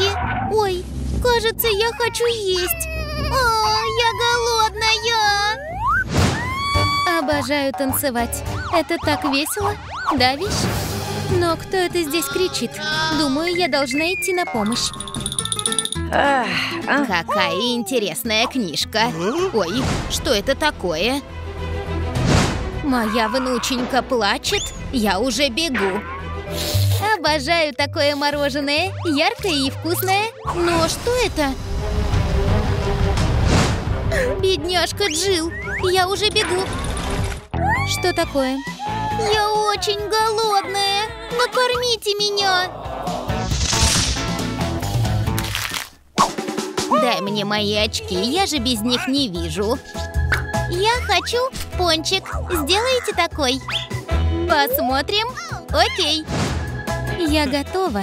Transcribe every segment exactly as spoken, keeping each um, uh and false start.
яблоки. Ой, кажется, я хочу есть. О, я голодная. Обожаю танцевать. Это так весело. Да, Виш? Но кто это здесь кричит? Думаю, я должна идти на помощь. Какая интересная книжка. Ой, что это такое? Моя внученька плачет, я уже бегу. Обожаю такое мороженое, яркое и вкусное. Но что это? Бедняжка Джилл, я уже бегу. Что такое? Я очень голодная, накормите меня. Дай мне мои очки, я же без них не вижу. Я хочу пончик. Сделайте такой. Посмотрим. Окей. Я готова.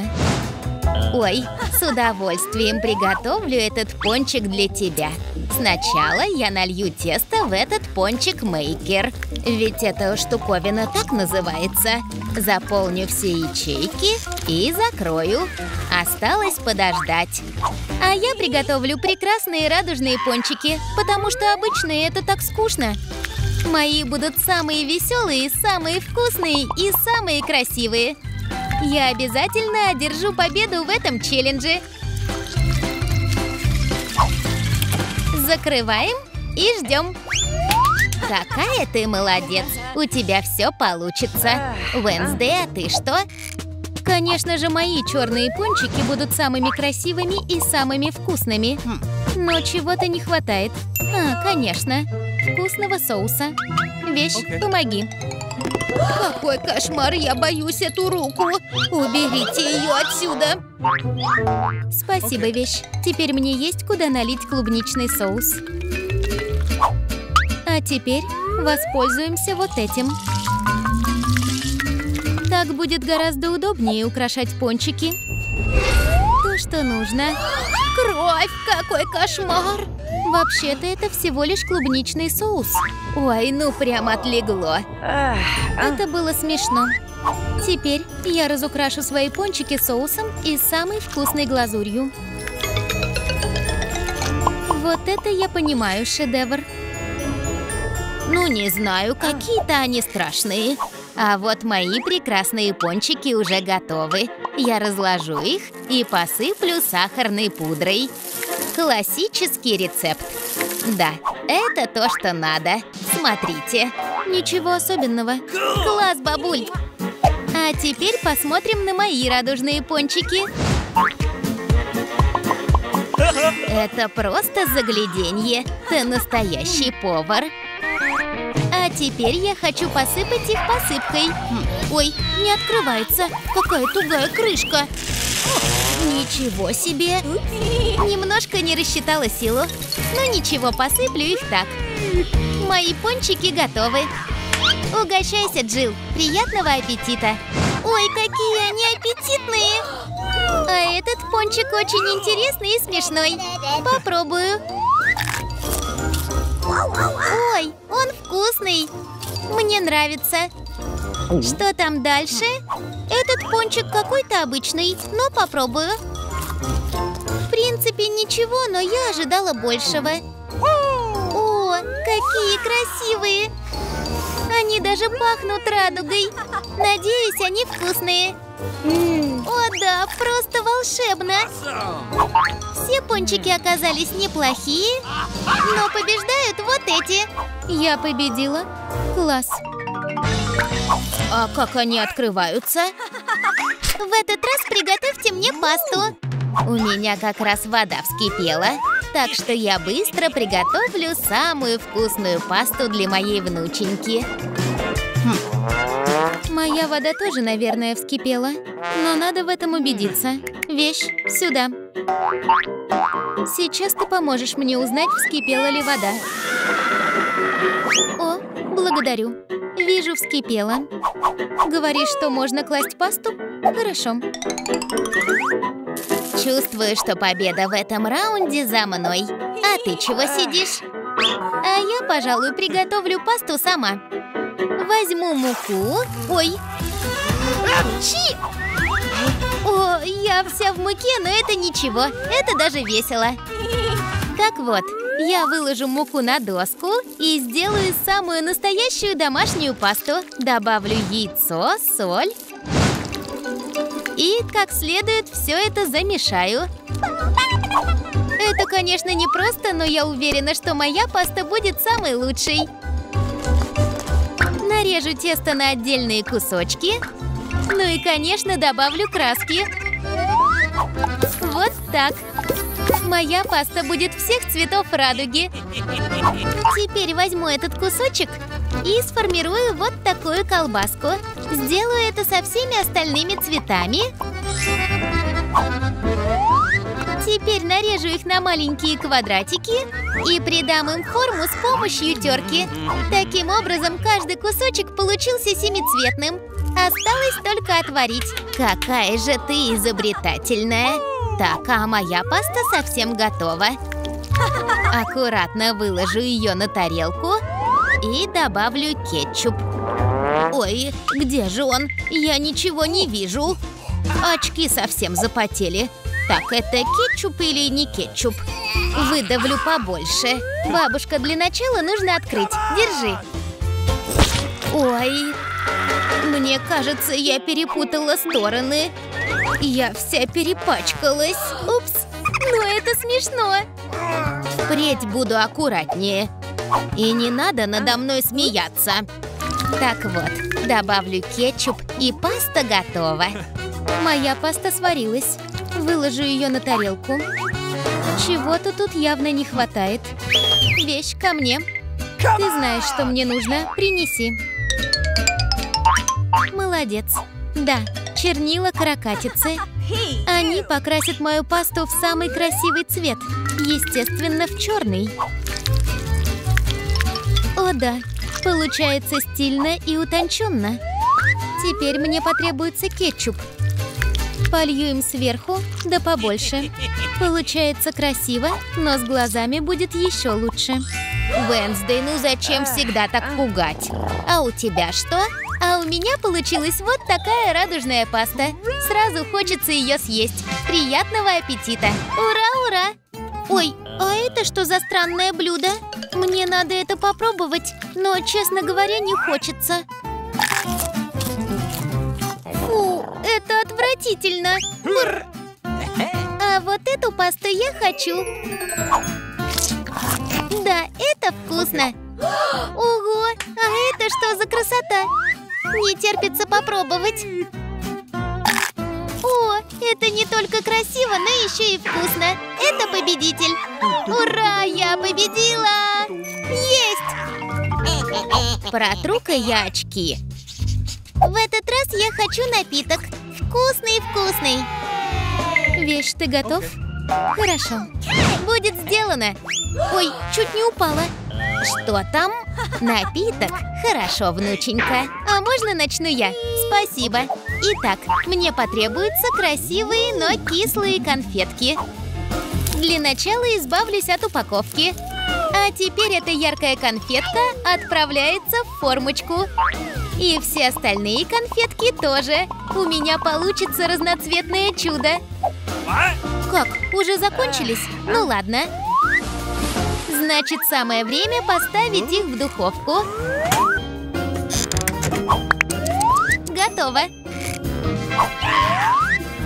Ой, с удовольствием приготовлю этот пончик для тебя. Сначала я налью тесто в этот пончик-мейкер. Ведь эта штуковина так называется. Заполню все ячейки и закрою. Осталось подождать. А я приготовлю прекрасные радужные пончики, потому что обычные это так скучно. Мои будут самые веселые, самые вкусные и самые красивые. Я обязательно одержу победу в этом челлендже. Закрываем и ждем. Какая ты молодец! У тебя все получится. Уэнсдей, а ты что? Конечно же, мои черные пончики будут самыми красивыми и самыми вкусными. Но чего-то не хватает. А, конечно. Вкусного соуса. Вещь, okay. Помоги. Какой кошмар, я боюсь эту руку. Уберите ее отсюда. Спасибо, okay. Вещь. Теперь мне есть куда налить клубничный соус. А теперь воспользуемся вот этим. Так будет гораздо удобнее украшать пончики. То, что нужно. Кровь, какой кошмар. Вообще-то это всего лишь клубничный соус. Ой, ну прям отлегло. Это было смешно. Теперь я разукрашу свои пончики соусом и самой вкусной глазурью. Вот это я понимаю, шедевр. Ну, не знаю, какие-то они страшные. А вот мои прекрасные пончики уже готовы. Я разложу их и посыплю сахарной пудрой. Классический рецепт. Да, это то, что надо. Смотрите. Ничего особенного. Класс, бабуль! А теперь посмотрим на мои радужные пончики. Это просто загляденье. Ты настоящий повар. А теперь я хочу посыпать их посыпкой. Ой, не открывается. Какая тугая крышка. Ничего себе. Немножко не рассчитала силу. Но ничего, посыплю их так. Мои пончики готовы. Угощайся, Джилл. Приятного аппетита. Ой, какие они аппетитные. А этот пончик очень интересный и смешной. Попробую. Ой, он вкусный. Мне нравится. Что там дальше? Этот пончик какой-то обычный, но попробую. В принципе, ничего, но я ожидала большего. О, какие красивые! Они даже пахнут радугой. Надеюсь, они вкусные. О да, просто волшебно! Все пончики оказались неплохие, но побеждают вот эти. Я победила. Класс. А как они открываются? В этот раз приготовьте мне пасту. У меня как раз вода вскипела, так что я быстро приготовлю самую вкусную пасту для моей внученьки. Хм. Моя вода тоже, наверное, вскипела, но надо в этом убедиться. Вещь, сюда. Сейчас ты поможешь мне узнать, вскипела ли вода. О, благодарю. Вижу, вскипела. Говоришь, что можно класть пасту? Хорошо. Чувствую, что победа в этом раунде за мной. А ты чего сидишь? А я, пожалуй, приготовлю пасту сама. Возьму муку. Ой. Чи! О, я Я вся в муке, но это ничего. Это даже весело. Так вот, я выложу муку на доску и сделаю самую настоящую домашнюю пасту. Добавлю яйцо, соль. И как следует все это замешаю. Это, конечно, непросто, но я уверена, что моя паста будет самой лучшей. Нарежу тесто на отдельные кусочки. Ну и, конечно, добавлю краски. Вот так. Моя паста будет всех цветов радуги. Теперь возьму этот кусочек и сформирую вот такую колбаску. Сделаю это со всеми остальными цветами. Теперь нарежу их на маленькие квадратики и придам им форму с помощью терки. Таким образом, каждый кусочек получился семицветным. Осталось только отварить. Какая же ты изобретательная! Так, а моя паста совсем готова. Аккуратно выложу ее на тарелку и добавлю кетчуп. Ой, где же он? Я ничего не вижу. Очки совсем запотели. Так, это кетчуп или не кетчуп? Выдавлю побольше. Бабушка, для начала нужно открыть. Держи. Ой, мне кажется, я перепутала стороны. Я вся перепачкалась. Упс, но это смешно. Впредь буду аккуратнее. И не надо надо мной смеяться. Так вот, добавлю кетчуп, и паста готова. Моя паста сварилась. Выложу ее на тарелку. Чего-то тут явно не хватает. Вещь ко мне. Ты знаешь, что мне нужно. Принеси. Молодец. Да, чернила каракатицы. Они покрасят мою пасту в самый красивый цвет. Естественно, в черный. О да, получается стильно и утонченно. Теперь мне потребуется кетчуп. Полью им сверху, да побольше. Получается красиво, но с глазами будет еще лучше. Уэнсдей, ну зачем всегда так пугать? А у тебя что? А у меня получилась вот такая радужная паста. Сразу хочется ее съесть. Приятного аппетита! Ура, ура! Ой, а это что за странное блюдо? Мне надо это попробовать, но, честно говоря, не хочется. Фу, это отвратительно. Бррр. А вот эту пасту я хочу. Да, это вкусно. Ого, а это что за красота? Не терпится попробовать. О, это не только красиво, но еще и вкусно. Это победитель. Ура, я победила! Есть! Протру-ка я очки. В этот раз я хочу напиток. Вкусный-вкусный. Вещь, ты готов? Okay. Хорошо. Будет сделано. Ой, чуть не упала. Что там? Напиток? Хорошо, внученька. А можно начну я? Спасибо. Итак, мне потребуются красивые, но кислые конфетки. Для начала избавлюсь от упаковки. А теперь эта яркая конфетка отправляется в формочку. И все остальные конфетки тоже. У меня получится разноцветное чудо. Как? Уже закончились? Ну ладно. Значит, самое время поставить их в духовку. Готово.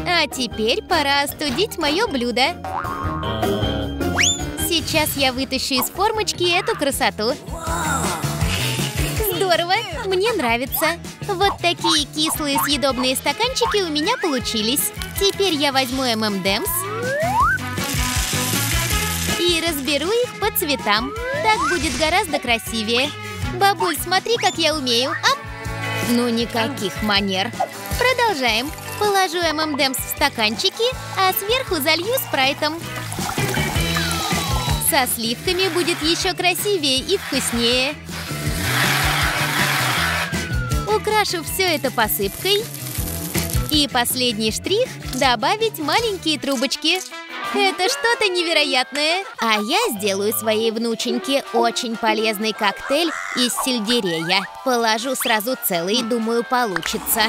А теперь пора остудить мое блюдо. Сейчас я вытащу из формочки эту красоту. Здорово! Мне нравится. Вот такие кислые съедобные стаканчики у меня получились. Теперь я возьму эм энд эмс и разберу их по цветам. Так будет гораздо красивее. Бабуль, смотри, как я умею. Ап! Ну, никаких манер. Продолжаем. Положу эм энд эмс в стаканчики, а сверху залью спрайтом. Со сливками будет еще красивее и вкуснее. Украшу все это посыпкой. И последний штрих – добавить маленькие трубочки. Это что-то невероятное. А я сделаю своей внученьке очень полезный коктейль из сельдерея. Положу сразу целый, думаю, получится.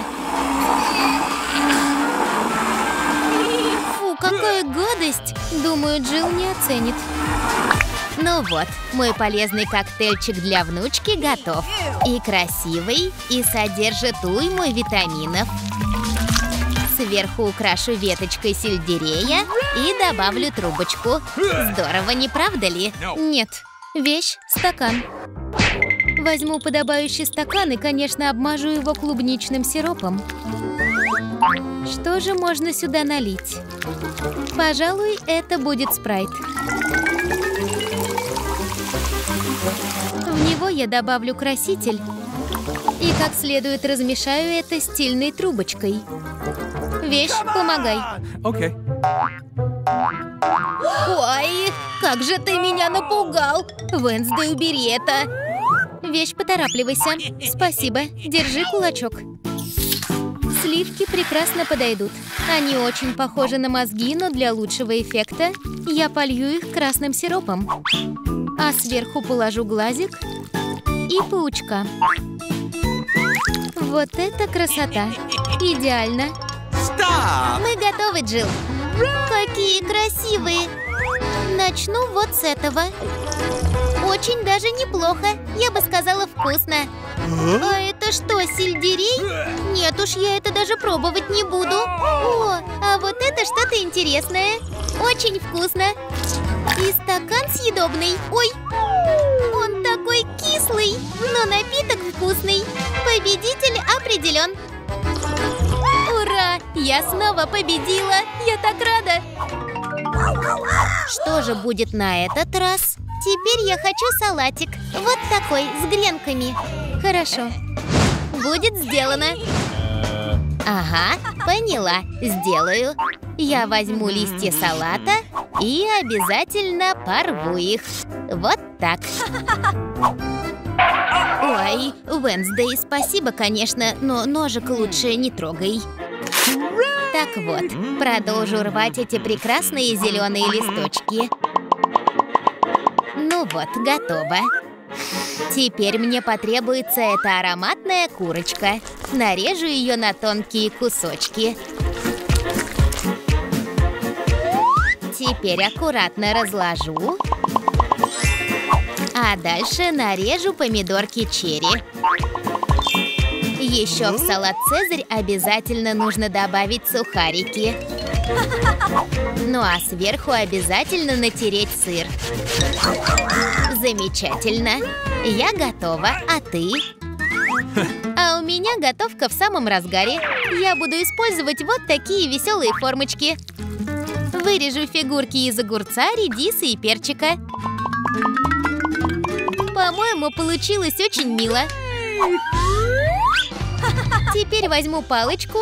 Какая гадость! Думаю, Джилл не оценит. Ну вот, мой полезный коктейльчик для внучки готов. И красивый, и содержит уйму витаминов. Сверху украшу веточкой сельдерея и добавлю трубочку. Здорово, не правда ли? Нет. Вещь – стакан. Возьму подобающий стакан и, конечно, обмажу его клубничным сиропом. Что же можно сюда налить? Пожалуй, это будет спрайт. В него я добавлю краситель и как следует размешаю это стильной трубочкой. Вещь, помогай. Окей. Ой, как же ты меня напугал! Уэнсдей, убери это! Вещь, поторапливайся. Спасибо. Держи кулачок. Сливки прекрасно подойдут. Они очень похожи на мозги, но для лучшего эффекта я полью их красным сиропом. А сверху положу глазик и паучка. Вот это красота! Идеально! Мы готовы, Джилл! Какие красивые! Начну вот с этого. Очень даже неплохо. Я бы сказала, вкусно. А это что, сельдерей? Нет уж, я это даже пробовать не буду. О, а вот это что-то интересное. Очень вкусно. И стакан съедобный. Ой, он такой кислый, но напиток вкусный. Победитель определен. Ура, я снова победила. Я так рада. Что же будет на этот раз? Теперь я хочу салатик. Вот такой, с гренками. Хорошо. Будет сделано. Ага, поняла. Сделаю. Я возьму листья салата и обязательно порву их. Вот так. Ой, Уэнсдей, спасибо, конечно, но ножик лучше не трогай. Так вот, продолжу рвать эти прекрасные зеленые листочки. Ну вот, готово. Теперь мне потребуется эта ароматная курочка. Нарежу ее на тонкие кусочки. Теперь аккуратно разложу. А дальше нарежу помидорки черри. Еще в салат «Цезарь» обязательно нужно добавить сухарики. Ну а сверху обязательно натереть сыр. Замечательно. Я готова, а ты? А у меня готовка в самом разгаре. Я буду использовать вот такие веселые формочки. Вырежу фигурки из огурца, редисы и перчика. По-моему, получилось очень мило. Теперь возьму палочку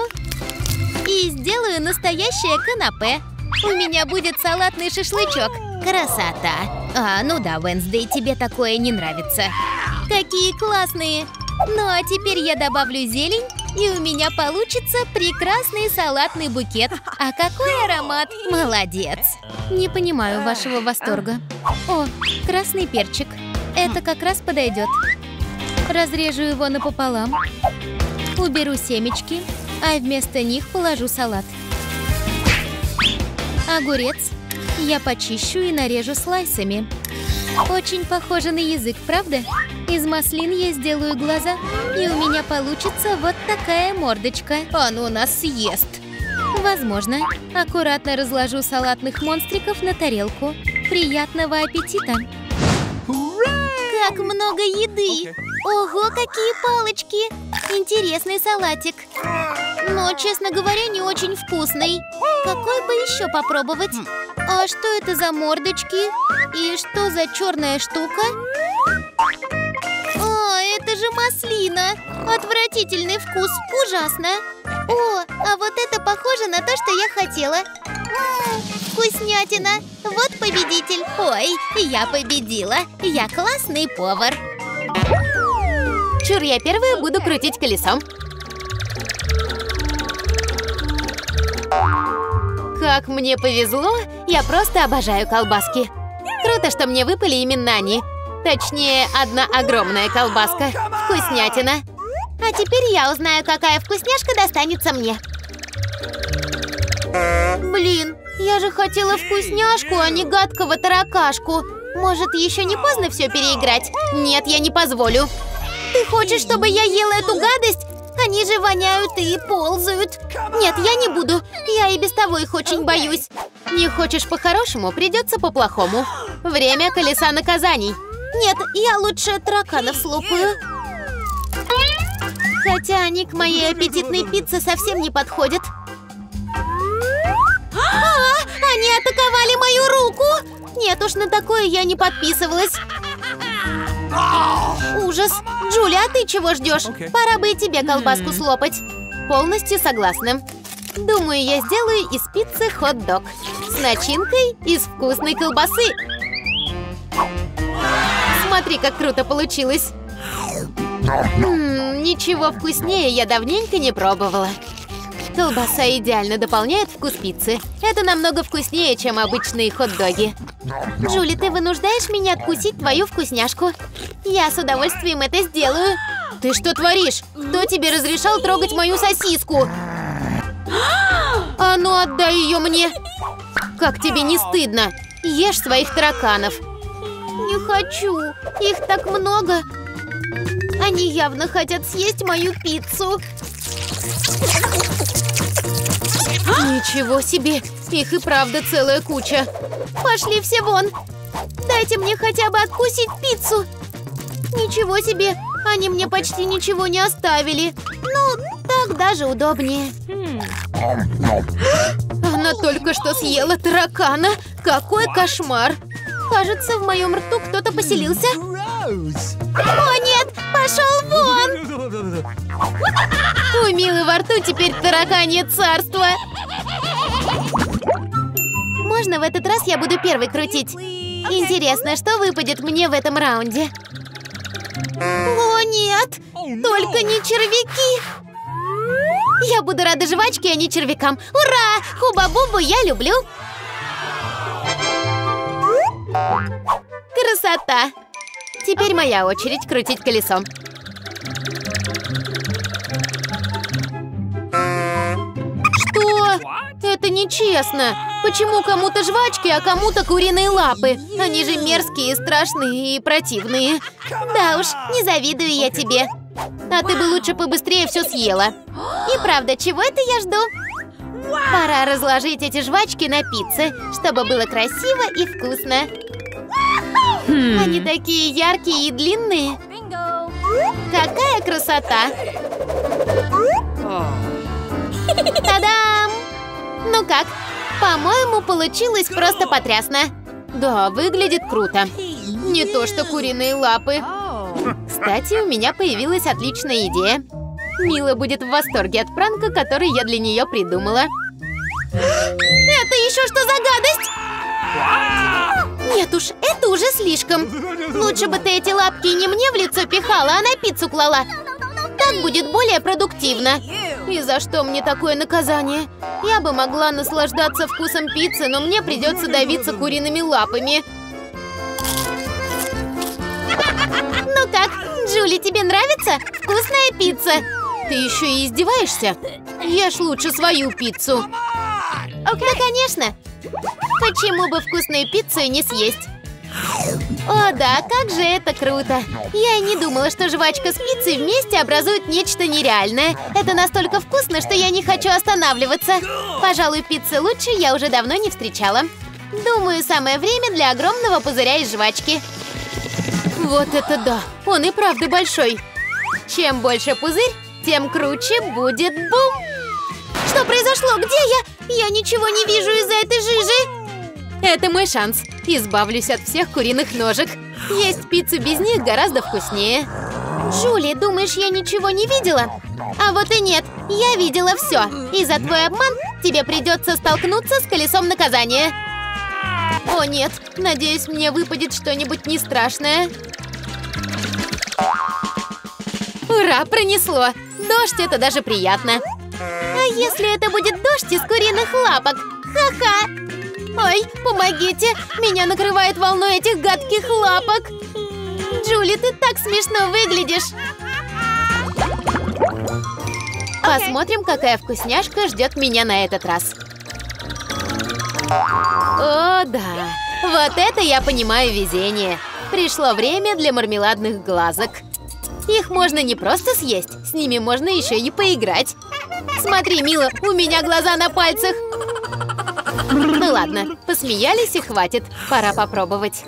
и сделаю настоящее канапе. У меня будет салатный шашлычок. Красота! А, ну да, Уэнсдей, тебе такое не нравится. Какие классные! Ну а теперь я добавлю зелень, и у меня получится прекрасный салатный букет. А какой аромат! Молодец! Не понимаю вашего восторга. О, красный перчик. Это как раз подойдет. Разрежу его напополам. Уберу семечки, а вместо них положу салат. Огурец я почищу и нарежу слайсами. Очень похоже на язык, правда? Из маслин я сделаю глаза, и у меня получится вот такая мордочка. Оно нас съест. Возможно. Аккуратно разложу салатных монстриков на тарелку. Приятного аппетита! Как много еды! Ого, какие палочки! Интересный салатик. Но, честно говоря, не очень вкусный. Какой бы еще попробовать? А что это за мордочки? И что за черная штука? О, это же маслина! Отвратительный вкус! Ужасно! О, а вот это похоже на то, что я хотела. Вкуснятина! Вот победитель! Ой, я победила! Я классный повар! Чур, я первая буду крутить колесом. Как мне повезло, я просто обожаю колбаски. Круто, что мне выпали именно они. Точнее, одна огромная колбаска. Вкуснятина. А теперь я узнаю, какая вкусняшка достанется мне. Блин, Я же хотела вкусняшку, а не гадкого таракашку. Может, еще не поздно все переиграть? Нет, я не позволю. Ты хочешь, чтобы я ела эту гадость? Они же воняют и ползают. Нет, я не буду. Я и без того их очень боюсь. Не хочешь по-хорошему, придется по-плохому. Время колеса наказаний. Нет, я лучше тараканов слопаю. Хотя они к моей аппетитной пицце совсем не подходят. А, они атаковали мою руку! Нет уж, на такое я не подписывалась. Ужас. Джули, а ты чего ждешь? Пора бы и тебе колбаску слопать. Полностью согласна. Думаю, я сделаю из пиццы хот-дог. С начинкой из вкусной колбасы. Смотри, как круто получилось. М-м, ничего вкуснее я давненько не пробовала. Колбаса идеально дополняет вкус пиццы. Это намного вкуснее, чем обычные хот-доги. Джули, ты вынуждаешь меня откусить твою вкусняшку? Я с удовольствием это сделаю. Ты что творишь? Кто тебе разрешал трогать мою сосиску? А ну отдай ее мне. Как тебе не стыдно? Ешь своих тараканов. Не хочу. Их так много. Они явно хотят съесть мою пиццу. Ничего себе! Их и правда целая куча. Пошли все вон! Дайте мне хотя бы откусить пиццу! Ничего себе! Они мне почти ничего не оставили. Ну, так даже удобнее. Она только что съела таракана. Какой кошмар! Кажется, в моем рту кто-то поселился. О нет! Пошел вон! У Милы во рту теперь тараканье царство. Можно в этот раз я буду первой крутить? Интересно, что выпадет мне в этом раунде? О нет! Только не червяки! Я буду рада жвачке, а не червякам. Ура! Хуба-бубу я люблю! Красота! Теперь моя очередь крутить колесо. Что? Это нечестно. Почему кому-то жвачки, а кому-то куриные лапы? Они же мерзкие, страшные и противные. Да уж, не завидую я тебе. А ты бы лучше побыстрее все съела. И правда, чего это я жду? Пора разложить эти жвачки на пицце, чтобы было красиво и вкусно. Хм. Они такие яркие и длинные. Бинго. Какая красота! Та-дам! Ну как? По-моему, получилось просто потрясно. Да, выглядит круто. Не то что куриные лапы. Кстати, у меня появилась отличная идея. Мила будет в восторге от пранка, который я для нее придумала. Это еще что за гадость? Нет уж, это уже слишком. Лучше бы ты эти лапки не мне в лицо пихала, а на пиццу клала. Так будет более продуктивно. И за что мне такое наказание? Я бы могла наслаждаться вкусом пиццы, но мне придется давиться куриными лапами. Ну как, Джули, тебе нравится? Вкусная пицца. Ты еще и издеваешься? Ешь лучше свою пиццу. Да, конечно. Почему бы вкусную пиццу и не съесть? О да, как же это круто! Я и не думала, что жвачка с пиццей вместе образуют нечто нереальное. Это настолько вкусно, что я не хочу останавливаться. Пожалуй, пиццы лучше я уже давно не встречала. Думаю, самое время для огромного пузыря из жвачки. Вот это да! Он и правда большой. Чем больше пузырь, тем круче будет бум! Что произошло? Где я? Я ничего не вижу из-за этой жижи. Это мой шанс. Избавлюсь от всех куриных ножек. Есть пиццу без них гораздо вкуснее. Джули, думаешь, я ничего не видела? А вот и нет. Я видела все. И за твой обман тебе придется столкнуться с колесом наказания. О нет. Надеюсь, мне выпадет что-нибудь не страшное. Ура, пронесло. Дождь – это даже приятно. А если это будет дождь из куриных лапок? Ха-ха! Ой, помогите! Меня накрывает волной этих гадких лапок! Джули, ты так смешно выглядишь! Okay. Посмотрим, какая вкусняшка ждет меня на этот раз. О, да. Вот это я понимаю везение. Пришло время для мармеладных глазок. Их можно не просто съесть, с ними можно еще и поиграть. Смотри, Мила, у меня глаза на пальцах. Ну ладно, посмеялись и хватит. Пора попробовать.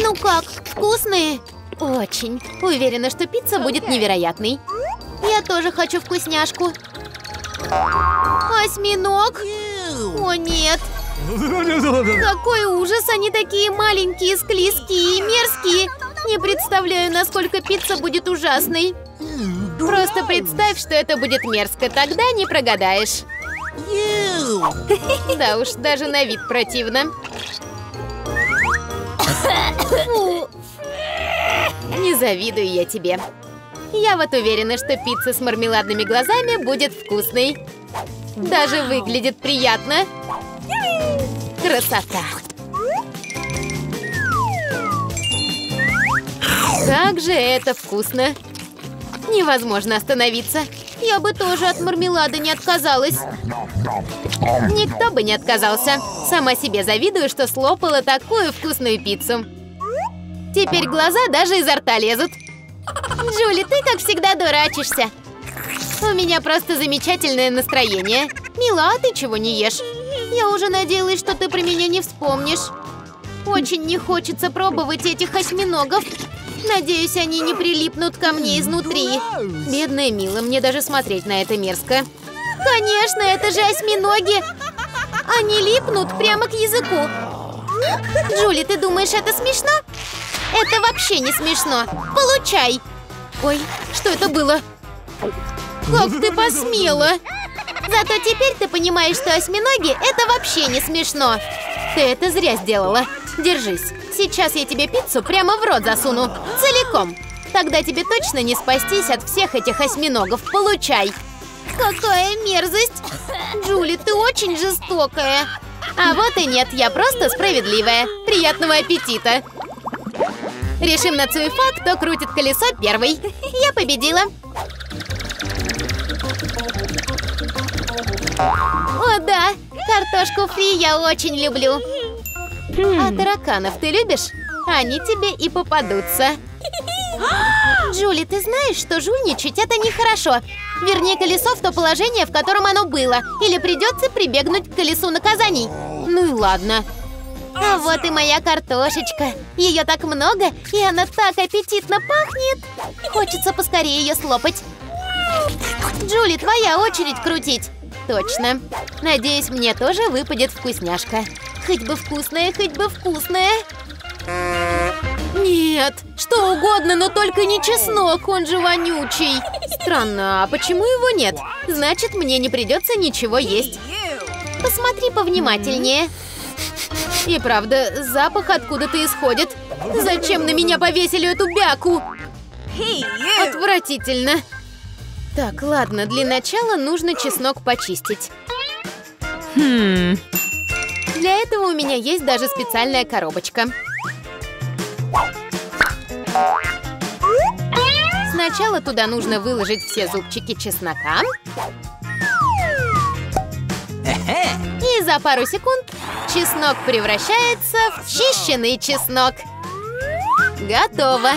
Ну как, вкусные? Очень. Уверена, что пицца будет невероятной. Я тоже хочу вкусняшку. Осьминог? О, нет. Какой ужас, они такие маленькие, склизкие и мерзкие. Не представляю, насколько пицца будет ужасной. Просто представь, что это будет мерзко, тогда не прогадаешь. Да уж, даже на вид противно. Фу. Не завидую я тебе. Я вот уверена, что пицца с мармеладными глазами будет вкусной. Даже выглядит приятно. Красота. Как же это вкусно. Невозможно остановиться. Я бы тоже от мармелада не отказалась. Никто бы не отказался. Сама себе завидую, что слопала такую вкусную пиццу. Теперь глаза даже изо рта лезут. Джули, ты, как всегда, дурачишься. У меня просто замечательное настроение. Мила, а ты чего не ешь? Я уже надеялась, что ты про меня не вспомнишь. Очень не хочется пробовать этих осьминогов. Надеюсь, они не прилипнут ко мне изнутри. Бедная Мила, мне даже смотреть на это мерзко. Конечно, это же осьминоги. Они липнут прямо к языку. Джули, ты думаешь, это смешно? Это вообще не смешно. Получай. Ой, что это было? Как ты посмела? Зато теперь ты понимаешь, что осьминоги – это вообще не смешно. Ты это зря сделала. Держись. Сейчас я тебе пиццу прямо в рот засуну. Целиком. Тогда тебе точно не спастись от всех этих осьминогов. Получай. Какая мерзость. Джули, ты очень жестокая. А вот и нет, я просто справедливая. Приятного аппетита. Решим на цуефа, кто крутит колесо первый. Я победила. О, да. Картошку фри я очень люблю. А тараканов ты любишь? Они тебе и попадутся. Джули, ты знаешь, что жульничать это нехорошо. Верни колесо в то положение, в котором оно было. Или придется прибегнуть к колесу наказаний. Ну и ладно. А вот и моя картошечка. Ее так много, и она так аппетитно пахнет. Хочется поскорее ее слопать. Джули, твоя очередь крутить. Точно. Надеюсь, мне тоже выпадет вкусняшка. Хоть бы вкусная, хоть бы вкусная. Нет, что угодно, но только не чеснок, он же вонючий. Странно, а почему его нет? Значит, мне не придется ничего есть. Посмотри повнимательнее. И правда, запах откуда-то исходит. Зачем на меня повесили эту бяку? Отвратительно. Так, ладно, для начала нужно чеснок почистить. Хм. Для этого у меня есть даже специальная коробочка. Сначала туда нужно выложить все зубчики чеснока. И за пару секунд чеснок превращается в чищенный чеснок. Готово.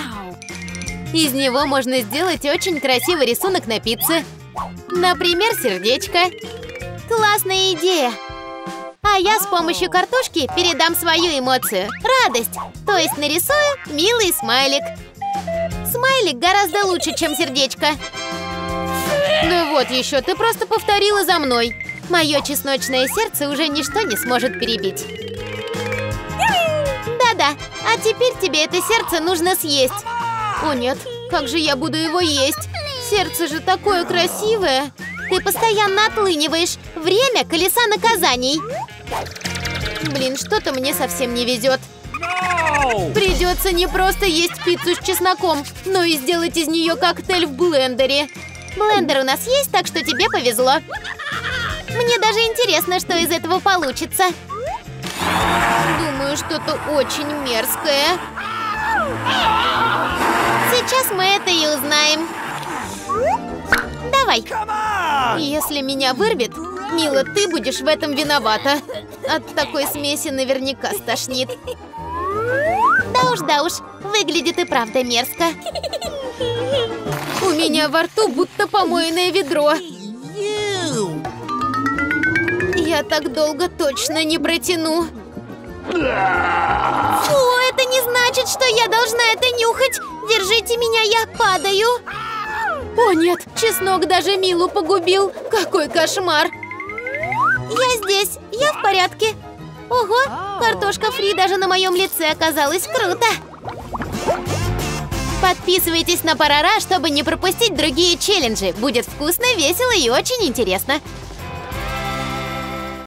Из него можно сделать очень красивый рисунок на пицце. Например, сердечко. Классная идея! А я с помощью картошки передам свою эмоцию – радость. То есть нарисую милый смайлик. Смайлик гораздо лучше, чем сердечко. Ну вот еще, ты просто повторила за мной. Мое чесночное сердце уже ничто не сможет перебить. Да-да, а теперь тебе это сердце нужно съесть. О нет, как же я буду его есть? Сердце же такое красивое. Ты постоянно отлыниваешь. Время колеса наказаний. Блин, что-то мне совсем не везет. Придется не просто есть пиццу с чесноком, но и сделать из нее коктейль в блендере. Блендер у нас есть, так что тебе повезло. Мне даже интересно, что из этого получится. Думаю, что-то очень мерзкое. Сейчас мы это и узнаем. Давай. Если меня вырвет, Мила, ты будешь в этом виновата. От такой смеси наверняка стошнит. Да уж, да уж, выглядит и правда мерзко. У меня во рту будто помойное ведро. Я так долго точно не протяну. Фу, это не значит, что я должна это нюхать. Держите меня, я падаю. О нет, чеснок даже Милу погубил. Какой кошмар. Я здесь, я в порядке. Ого, картошка фри даже на моем лице оказалась, круто. Подписывайтесь на Парара, чтобы не пропустить другие челленджи. Будет вкусно, весело и очень интересно.